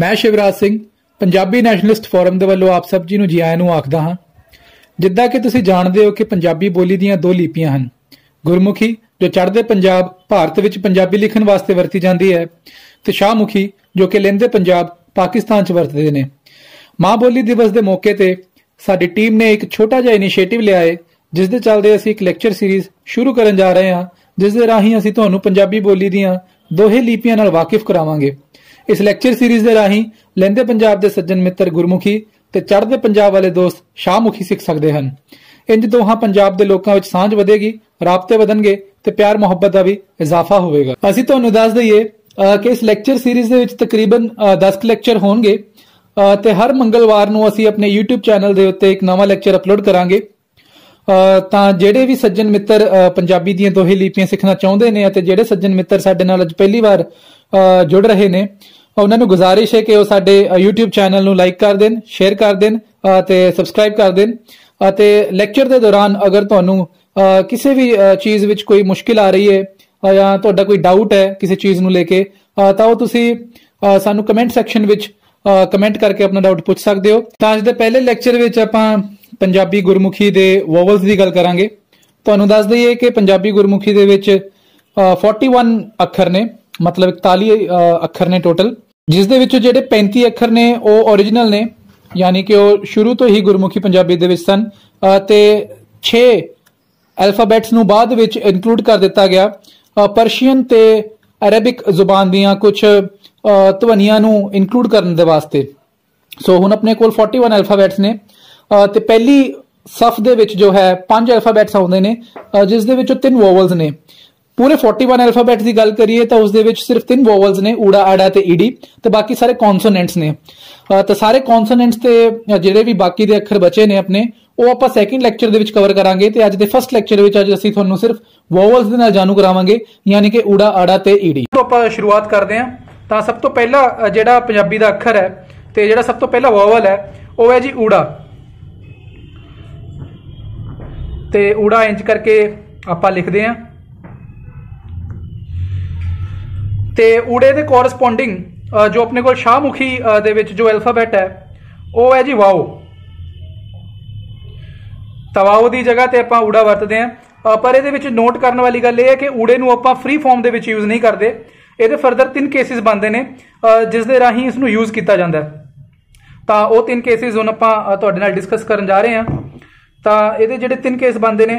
मैं Shivraj Singh Punjabi nationalist forum के वालों आप सब जी नूं जी आए नूं आखदा हाँ। जिद्दां कि तुसीं जाणदे हो कि पंजाबी बोली दीयां दो लिपियां हन, गुरमुखी जो चढ़दे पंजाब भारत विच पंजाबी लिखण वास्ते वरती जाती है ते शाहमुखी जो कि लैंदे पंजाब पाकिस्तान च वरतदे ने। माँ बोली दिवस के मौके ते साडी टीम ने एक छोटा जिहा इनिशिएटिव लिया है जिस दे चलदे असीं एक लैक्चर सीरीज़ शुरू करन जा रहे हां जिस दे राहीं असीं तुहानूं पंजाबी बोली दीयां दोहे लिपियां नाल वाकिफ करावांगे। इस लैक्चर सीरीज़ दे राहीं लैंदे पंजाब दे सज्जन मित्र गुरमुखी ते चढ़दे पंजाब वाले दोस्त शाहमुखी सीख सकदे हन। इंज दोहां पंजाब दे लोकां विच सांझ वधेगी, राबते वधणगे ते प्यार मुहब्बत दा भी इजाफा होवेगा। असीं तुहानूं दस दईए कि इस लैक्चर सीरीज़ दे विच तकरीबन 10 लैक्चर होणगे ते हर मंगलवार नूं असीं अपने यूट्यूब चैनल दे उत्ते एक नवां लैक्चर अपलोड करांगे। ਤਾਂ ਜਿਹੜੇ ਵੀ ਸੱਜਣ ਮਿੱਤਰ ਪੰਜਾਬੀ ਦੀਆਂ ਦੋਹੇ ਲਿਪੀਆਂ ਸਿੱਖਣਾ ਚਾਹੁੰਦੇ ਨੇ ਅਤੇ ਜਿਹੜੇ ਸੱਜਣ ਮਿੱਤਰ ਸਾਡੇ ਨਾਲ ਅੱਜ ਪਹਿਲੀ ਵਾਰ ਜੁੜ ਰਹੇ ਨੇ ਉਹਨਾਂ ਨੂੰ ਗੁਜ਼ਾਰਿਸ਼ ਹੈ ਕਿ ਉਹ ਸਾਡੇ YouTube ਚੈਨਲ ਨੂੰ ਲਾਈਕ ਕਰ ਦੇਣ, ਸ਼ੇਅਰ ਕਰ ਦੇਣ ਤੇ ਸਬਸਕ੍ਰਾਈਬ ਕਰ ਦੇਣ। ਅਤੇ ਲੈਕਚਰ ਦੇ ਦੌਰਾਨ ਅਗਰ ਤੁਹਾਨੂੰ ਕਿਸੇ ਵੀ ਚੀਜ਼ ਵਿੱਚ ਕੋਈ ਮੁਸ਼ਕਿਲ ਆ ਰਹੀ ਹੈ ਜਾਂ ਤੁਹਾਡਾ ਕੋਈ ਡਾਊਟ ਹੈ ਕਿਸੇ ਚੀਜ਼ ਨੂੰ ਲੈ ਕੇ ਤਾਂ ਉਹ ਤੁਸੀਂ ਸਾਨੂੰ ਕਮੈਂਟ ਸੈਕਸ਼ਨ ਵਿੱਚ ਕਮੈਂਟ ਕਰਕੇ ਆਪਣਾ ਡਾਊਟ ਪੁੱਛ ਸਕਦੇ ਹੋ। ਤਾਂ ਅੱਜ ਦੇ ਪਹਿਲੇ ਲੈਕਚਰ ਵਿੱਚ ਆਪਾਂ पंजाबी गुरमुखी दे वोवल्स की गल करांगे। तुहानूं दस दईए कि पंजाबी गुरमुखी दे विच 41 अखर ने, मतलब 41 अखर ने टोटल, जिस दे विचों जिहड़े 35 अखर ने वह ओरिजिनल ने, यानी कि वह शुरू तो ही गुरमुखी पंजाबी दे विच सन ते 6 अल्फाबैट्स नूं बाद विच इनकलूड कर दिता गया। परशियन ते अरेबिक जुबान दियां कुछ ध्वनियां नूं इनकलूड करन दे वास्ते सो हुण अपने कोल 41 अल्फाबैट्स ने। तो पहली सफ दे विच जो है 5 अल्फाबैट्स आउंदे ने जिस दे विचों 3 वोवल्स ने। पूरे 41 अल्फाबैट्स की गल करिए तो उस दे विच सिर्फ 3 वोवल्स ने, ऊड़ा आड़ा ते ईडी, तो बाकी सारे कॉन्सोनेंट्स ने। तो सारे कॉन्सोनेंट्स ते जिहड़े भी बाकी दे अखर बचे ने अपने वो आपां सैकेंड लैक्चर दे विच कवर करांगे। तो अज दे फर्स्ट लैक्चर विच अज असीं तुहानूं सिर्फ वोवल्स दे नाल जाणू करावांगे, यानी कि ऊड़ा आड़ा ते ईडी। तो आपां शुरुआत करदे हां। तां सब तो पहला जिहड़ा पंजाबी दा अखर है ते जिहड़ा सब तो पहला वोवल है वो है जी ऊड़ा। तो ऊड़ा इंज करके आप लिखते हैं। तो ऊड़े के कोरस्पोंडिंग जो अपने को शाहमुखी दे विच जो अल्फाबैट है वह है जी वाओ। तो वाओ की जगह तो आप ऊड़ा वरतते हैं, पर ये दे नोट करने वाली गल है कि ऊड़े नूं आप फ्री फॉर्म के यूज़ नहीं करते। ये फरदर 3 केसिज बनते हैं जिस दे राहीं इसनूं यूज़ किया जाता है। तो वह 3 केसिज हुण आप डिस्कस करन जा रहे हैं। तो ये जो 3 केस बनते हैं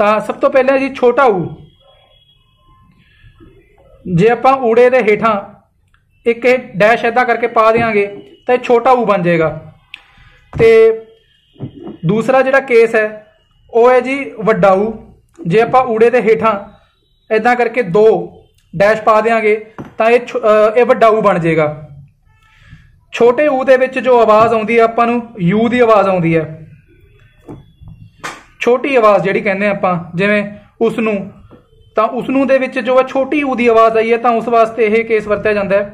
तो सब तो पहले जी छोटा ऊ। जे आप ऊड़े के हेठां एक डैश ऐदा करके पा देंगे तो छोटा ऊ बन जाएगा। तो दूसरा जोड़ा केस है वह है जी वड्डा ऊ। जे आप ऊड़े के हेठां ऐदा करके 2 डैश पा देंगे तो ये वड्डा ऊ बन जाएगा। छोटे ऊ दे विच जो आवाज़ आउंदी है आपां नूं यू दी आवाज़ आउंदी है, छोटी आवाज़ जिहड़ी कहंदे आपां जिवें उसनूं। तां उसनूं दे विच जो है छोटी ऊ दी आवाज़ आई है तो उस वास्ते यह केस वरतिया जांदा है।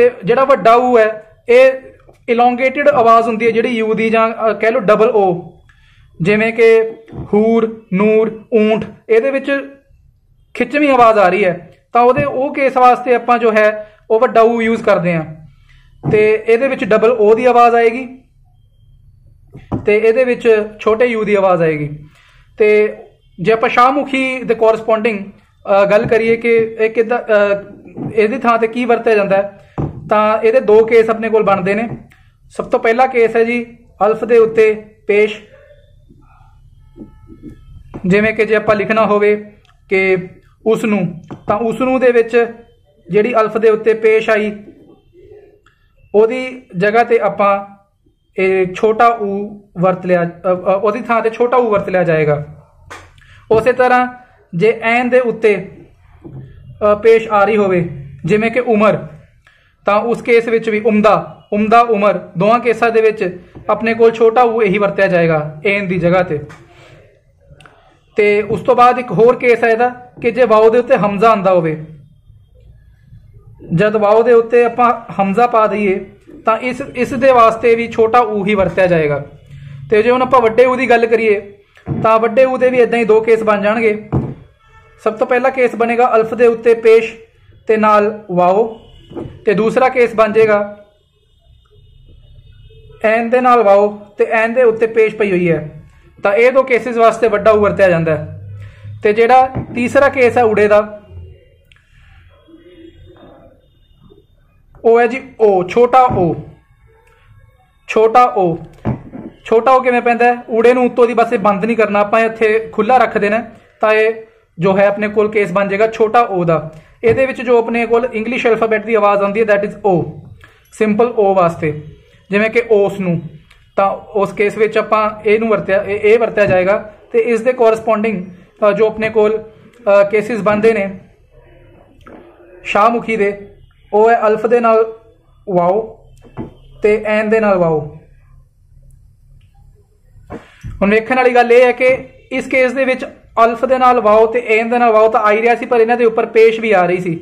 ते जिहड़ा वड्डा ऊ है ये इलोंगेटिड आवाज़ हुंदी है जिहड़ी यू दी, जां कह लो डबल ओ, जिवें कि हूर, नूर, ऊंट, इहदे विच खिचवीं आवाज़ आ रही है। तो उहदे ओ केस वास्ते आपां जो है वह वड्डा ऊ यूज़ करदे हां। ते एदे विच डबल ओ दी आवाज़ आएगी ते एदे विच छोटे यू दी आवाज़ आएगी। तो जे आप शाहमुखी दे कोरस्पोंडिंग गल करिए कि एक एदी थां ते की वरतिया जांदा है तां एदे 2 केस अपने कोल बनदे ने। सब तो पहला केस है जी अल्फ दे उत्ते पेश, जिवें कि जे आप लिखना होवे कि उसनूं, तां उसनूं दे विच जिहड़ी अल्फ दे उत्ते पेश आई ਉਹਦੀ जगह पर ਆਪਾਂ छोटा ऊ वरत लिया, ਉਹਦੀ ਥਾਂ ਤੇ छोटा ऊ वरत लिया जाएगा। उस तरह जे ऐन ਦੇ ਉੱਤੇ पेश आ रही ਹੋਵੇ ਜਿਵੇਂ ਕਿ उमर, ਤਾਂ उस केस ਵਿੱਚ ਵੀ उमदा, उमदा उमर, ਦੋਹਾਂ ਕੇਸਾਂ ਦੇ ਵਿੱਚ अपने ਕੋਲ छोटा ऊ यही ਵਰਤਿਆ जाएगा ऐन ਦੀ जगह ਤੇ। ਤੇ ਉਸ ਤੋਂ ਬਾਅਦ एक होर केस है ਇਹਦਾ कि जे वाओ ਦੇ ਉੱਤੇ हमजा ਆਂਦਾ ਹੋਵੇ, जद वाओ दे उत्ते आपां हमजा पा दईए तो इस दे वास्ते भी छोटा ऊ ही वरतिया जाएगा। तो जे हुण आपां वड्डे ऊ दी गल करिए तो वड्डे ऊ दे भी इदां ही 2 केस बन जाणगे। सब तो पहला केस बनेगा अल्फ दे उत्ते पेश ते नाल वाओ, ते दूसरा केस बन जाएगा एन दे नाल वाओ ते एन दे उत्ते पेश पई हुई है, तो यह दो केसेस वास्ते वड्डा उ वरत्या जाता है। तो जेड़ा तीसरा केस है उड़े का ओ है जी ओ, छोटा ओ, छोटा ओ, छोटा ओ किवें पैंदा है, उड़े नूं उत्तों दी बस बंद नहीं करना, आपां इत्थे खुला रख देना, तो ये जो है अपने कोल केस बन जाएगा छोटा ओ दा। इहदे विच जो अपने कोल इंग्लिश अल्फाबैट की आवाज़ आती है दैट इज़ ओ, सिंपल ओ वास्ते जिवें कि ओस नूं, तां उस केस विच आपां ए नूं वरत्या जाएगा। तो इस दे कोरस्पोंडिंग जो अपने कोल केसिस बनते हैं शाहमुखी दे ओ है अल्फ दे नाल वाओ ते एन दे नाल वाओ। हुण वेखण वाली गल इह है कि इस केस दे विच अल्फ दे नाल वाओ ते एन दे नाल वाओ तां आई रिहा सी, पर इन्हां दे उपर पेश भी आ रही सी।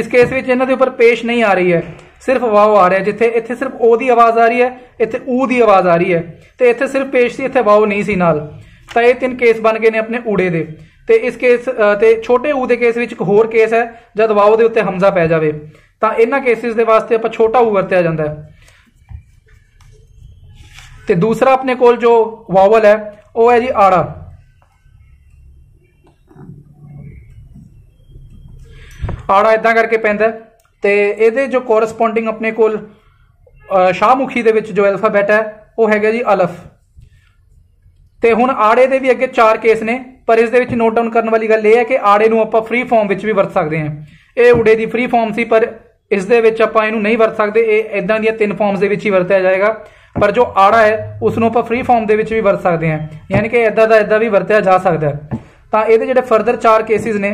इस केस विच इन्हां दे उपर पेश नहीं आ रही है, सिर्फ वाओ आ रहा है। जिथे इत्थे सिर्फ ओ दी आवाज़ आ रही है, इत्थे ऊ दी आवाज़ आ रही है, तो इत्थे सिर्फ पेश सी, इत्थे वाओ नहीं सी नाल। तां इह तीन केस बन गए ने अपने उड़े दे। तो इस केस ते छोटे ऊ दे केस विच एक होर केस है जद वाओ दे उत्ते हमज़ा पै जावे, तो इन्हां केसिस दे वास्ते आपां छोटा ऊ वरत्या जाता है। तो दूसरा अपने कोल जो वावल है वह है जी आड़ा। आड़ा इदां करके पैंदा है, तो ये जो कोरस्पोंडिंग अपने कोल शाहमुखी दे विच जो अल्फाबैट है वह है जी अलफ। तो हुण आड़े दे भी अगे चार केस ने, पर इस दे विच नोट डाउन करने वाली गल यह है कि आड़े नूं आपां फ्री फॉर्म विच भी वरत सकते हैं। ये उड़े की फ्री फॉर्म सी, पर इस दे विच आपां इहनूं नहीं वरत सकदे, ये इदां दियां तीन फॉर्म्स दे विच ही वरत्या जाएगा। पर जो आड़ा है उसनूं आपां फ्री फॉर्म दे विच भी वरत सकदे हैं, यानी कि इदां दा इदां भी वरत्या जा सकदा है। तां इहदे जिहड़े फर्दर चार केसिस ने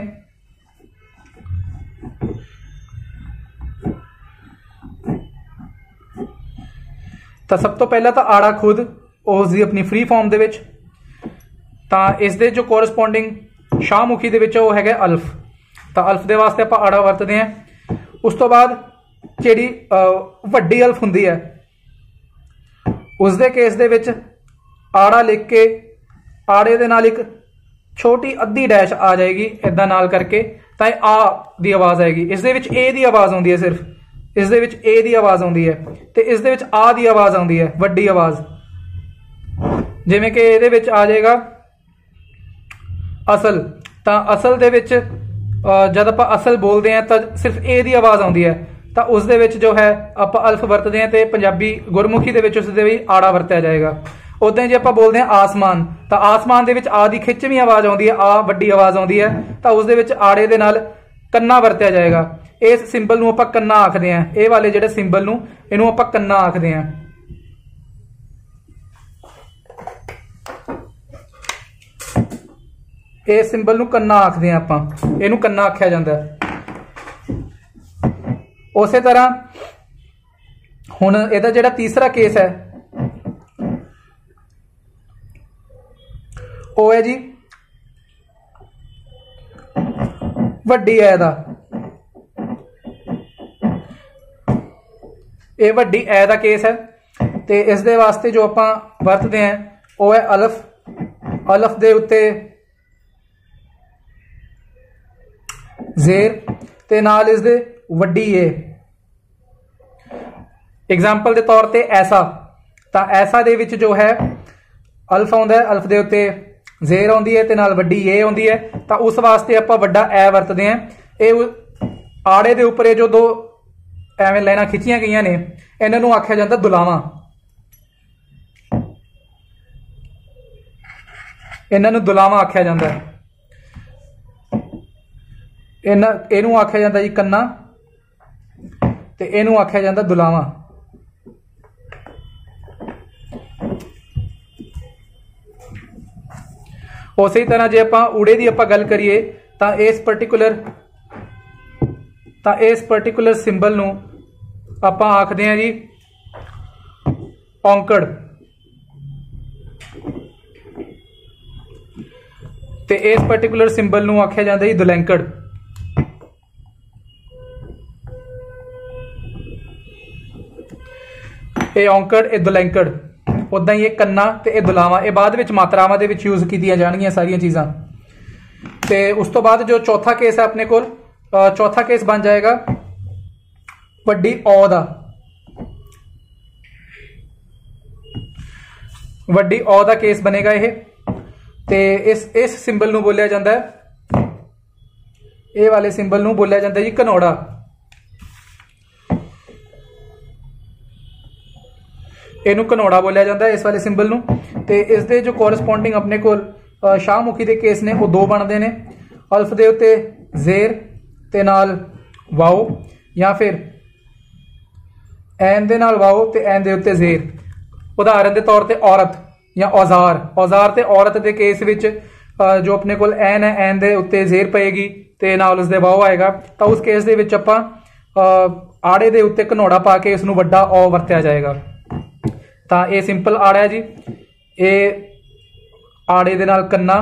तां सब तो पहला तां आड़ा खुद उस दी अपनी फ्री फॉर्म दे विच, तां इस दे जो कोरस्पोंडिंग शाहमुखी दे विच ओह हैगा अल्फ, तो अल्फ के वास्ते आप आड़ा वरतते हैं। उस तो बाद जिहड़ी वड्डी अल्फ होंदी है उस दे केस दे विच आड़ा लिख के आड़े दे नाल एक छोटी अद्धी डैश आ जाएगी, इदां नाल करके तां ये आ दी आवाज़ आएगी। इस दे विच ए दी आवाज़ आउंदी है, सिर्फ इस दे विच ए दी आवाज़ आउंदी है, तो इस दे विच आ दी आवाज़ आउंदी है, वड्डी आवाज़। जिवें कि इहदे विच आ जाएगा असल, तो असल दे विच जब आप असल बोलते हैं तो सिर्फ ए दी आवाज़ आती है, तो उस दे विच जो है आप अल्फ वरतते हैं। तो पंजाबी गुरमुखी दे विच उस दे भी आड़ा वरत्या जाएगा। उदां जे आप बोलते हैं आसमान, तो आसमान दे विच आ दी खिचवी आवाज़ आती है, आ वड्डी आवाज़ आती है, तो उस दे विच आड़े दे नाल कन्ना वरत्या जाएगा। इस सिंबल नूं आप कन्ना आखते हैं, ये वाले जिहड़े सिंबल नूं इहनूं आप कन्ना आखते हैं। इस सिंबल नूं कन्ना आखते हैं, आपां इहनूं कन्ना आख्या जाता है। उस तरह हुण इहदा जिहड़ा तीसरा केस है वह है जी वड्डी ऐ दा, ये वड्डी ऐ दा केस है। तो इस दे वास्ते जो आपां वरतते हैं वह है अल्फ। अल्फ दे उत्ते जेर ते नाल इस दे वड्डी ए। एग्जाम्पल के तौर पर ऐसा, तो ऐसा दे विच जो है अल्फ आउंदा है, अल्फ दे उत्ते जेर आउंदी है ते नाल वड्डी ए आउंदी है, तो उस वास्ते आपां वड्डा ए वरतते हैं। ये आड़े दे उपर जो दो एवें लाइनां खिचियां गईयां ने इन्हां नूं आख्या जांदा दुलावां, इन्हां नूं दुलावां आख्या जांदा है। इनू आख्या जाता जी कन्ना, तो इनू आख्या जाता दुलावा। उस ही तरह जे आप उड़े की आप गल करिए तो इस पर्टिकुलर सिंबल नू आप आखते हैं जी औंकड़। तो इस पर्टिकुलर सिंबल नू आख्या जाता जी दुलैंकड़। ये औंकड़, ये दुलैंकड़, उदा ही ये कन्ना, तो ये दुलावा। ये बाद मात्रावां दे विच यूज़ कीतियां जाणगीयां सारियां चीज़ां। ते उस तो बाद जो चौथा केस है अपने को, चौथा केस बन जाएगा वड्डी औ दा, वड्डी औ दा केस बनेगा यह। ते इस सिंबल नू बोलिया जाता है, ये वाले सिंबल नू बोलिया जाता है जी घनौड़ा। इनू घनौड़ा बोलिया जाता है इस वाले सिंबल नू। ते इस दे जो कोरस्पोंडिंग अपने को शाहमुखी के केस ने वो दो बनते हैं, अल्फ दे उत्ते जेर ते नाल वाओ या फिर एन दे नाल वाओ ते एन दे उत्ते जेर। उदाहरण के तौर पर औरत या औजार, औजार ते औरत दे केस विच जो अपने को एन है एन दे उत्ते जेर पेगी ते नाल उसदे वाओ आएगा, तो उस केस दे विच आपां आड़े दे उत्ते घनौड़ा पा के इसनूं वड्डा औ वरतिया जाएगा। तो यह सिंपल आड़ा है जी, ये आड़े दे नाल कन्ना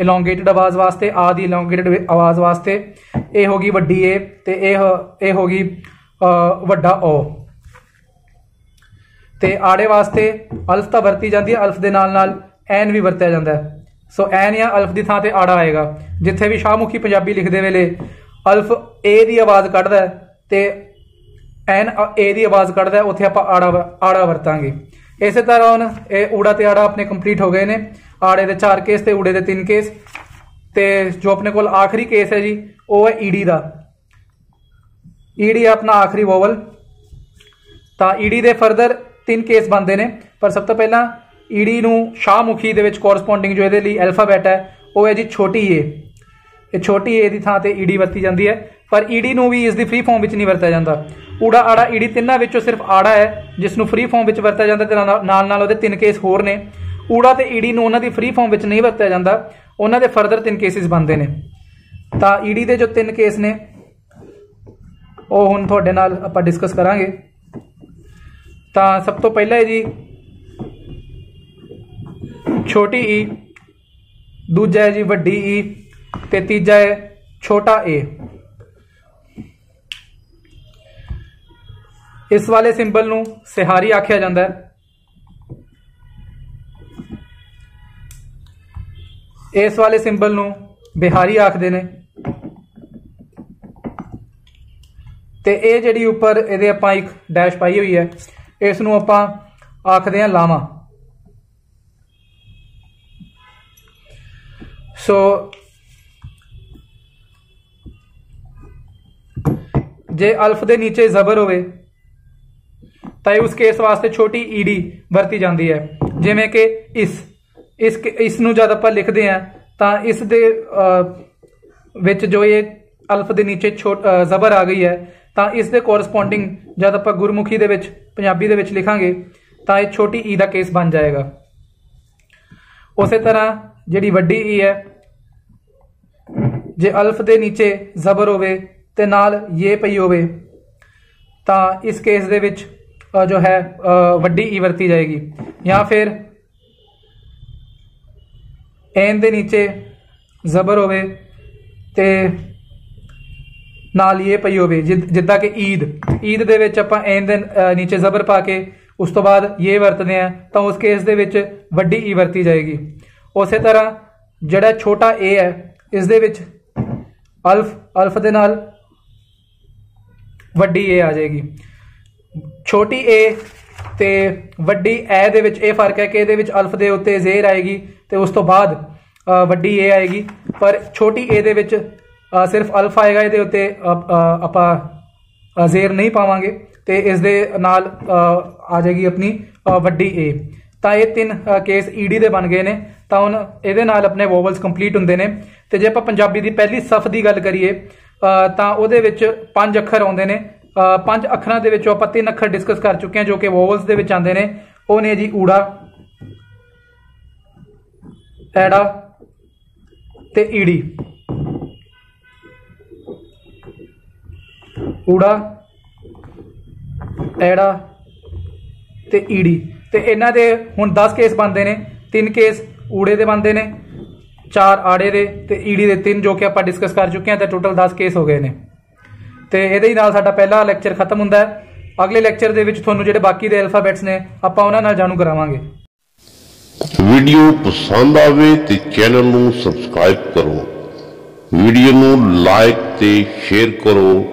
इलोंगेटेड आवाज़ वास्ते, आ दी इलोंगेटेड आवाज़ वास्ते यह होगी वड्डी ए, तो यह होगी वड्डा औ। तो आड़े वास्ते अल्फ तो वरती जाती है, अल्फ के नाल एन भी वरत्या जाता है, सो एन या अल्फ की थां ते आड़ा आएगा। जिथे भी शाहमुखी पंजाबी लिखते वेले अल्फ ए की आवाज़ कढ़दा है तो एन ए की आवाज़ कढ़दा है, उत्थे आपां आड़ा वरतांगे। इस तरह हुण यह ऊड़ा ते आड़ा अपने कंप्लीट हो गए ने, आड़े के 4 केस तो ऊड़े के 3 केस। तो जो अपने को आखिरी केस है जी वह है ईडी का, ईडी अपना आखिरी वोवल। तो ईडी के फरदर 3 केस बनते हैं, पर सब तो पहला ईडी नू शाहमुखी दे विच कोरस्पोंडिंग जो ये लिए अल्फाबैट है वह है जी छोटी ए। ये छोटी ए की थां ते ईडी वरती जाती है, पर ईडी नू भी इसकी फ्री फॉर्म नहीं वरत्या जाता। ऊड़ा आड़ा ईडी तिन्हां विचों सिर्फ आड़ा है जिसनू फ्री फॉर्म वरत्या जाता, तो नाल उहदे 3 केस होर ने। ऊड़ा तो ईडी नू उन्हां दी फ्री फॉर्म नहीं वरत्या जाता, उन्हां दे फरदर 3 केसिस बनते हैं। तो ईडी के जो 3 केस ने वह हुण तुहाडे नाल आपां डिस्कस करांगे। तो सब तो पहला है जी छोटी ई, दूजा है जी वड्डी ई, ते तीजा है छोटा ए। इस वाले सिंबल नू सिहारी आख्या जाता है। इस वाले सिंबल नू बिहारी आखते हैं। तो ये जिहड़ी उपर ये आपां एक डैश पाई हुई है, इस नू आपां आखते हैं लामा। सो जे अल्फ दे नीचे जबर होवे तो उस केस वास्ते छोटी ईडी वरती जाती है, जिमें कि इस नू जब आप लिखते हैं तो इस दे विच जो ये अल्फ के नीचे जबर आ गई है, तो इस दे कोरस्पोंडिंग जब आप गुरमुखी दे विच पंजाबी दे विच लिखांगे तो ये छोटी ई का केस बन जाएगा। उस तरह जिहड़ी वड्डी ई है, जे अल्फ के नीचे जबर होवे ते नाल ये पई होवे तो इस केस दे विच जो है वड्डी ई वरती जाएगी, या फिर एन दे नीचे जबर होवे ते नाल ये पई होवे, जिद्दां कि ईद, ईद दे विच आपां एन दे नीचे जबर पा के उस तो बाद ये वरतते हैं, तो उस केस दे विच वड्डी ई वरती जाएगी। उस तरह जिहड़ा छोटा ए है इस दे विच अल्फ, अल्फ दे नाल वड्डी ए आ जाएगी। छोटी ए ते वड्डी ए दे विच ए फर्क है कि इहदे विच अल्फ दे उत्ते जेर आएगी तो उस तो बाद वड्डी ए आएगी, पर छोटी ए दे विच सिर्फ अल्फ आएगा, इहदे उत्ते आपां जेर नहीं पावांगे, तो इस दे नाल आ जाएगी अपनी वड्डी ए। तो ये 3 केस ईडी दे बन गए ने। तो हुण इहदे नाल अपने वोवल्स कंप्लीट हुंदे ने। तो जे आपां पंजाबी दी पहली सफ दी गल करिए तो उहदे विच 5 अखर आउंदे ने। 5 अखरां दे विचों आपां 3 अखर डिस्कस कर चुके हैं जो कि वोवल्स दे विच आंदे ने। ओह ने जी ऊड़ा, ऐड़ा ते ईडी। ऊड़ा, ऐड़ा ते ईडी। तो इन्हां दे हुण 10 केस बनते हैं। 3 केस ऊड़े दे बनते हैं, 4 आड़े दे ते ईडी दे 3 जो कि आपां डिस्कस कर चुके हैं। तो टोटल 10 केस हो गए ने। तो ये साडा पहला लैक्चर खत्म हुंदा है। अगले लैक्चर दे विच तुहानूं जिहड़े बाकी दे अल्फाबैट्स ने आपां उहनां नाल जाणू करावांगे। वीडियो पसंद आवे तो चैनल नूं सबसक्राइब करो। वीडियो नू लाइक ते शेयर करो।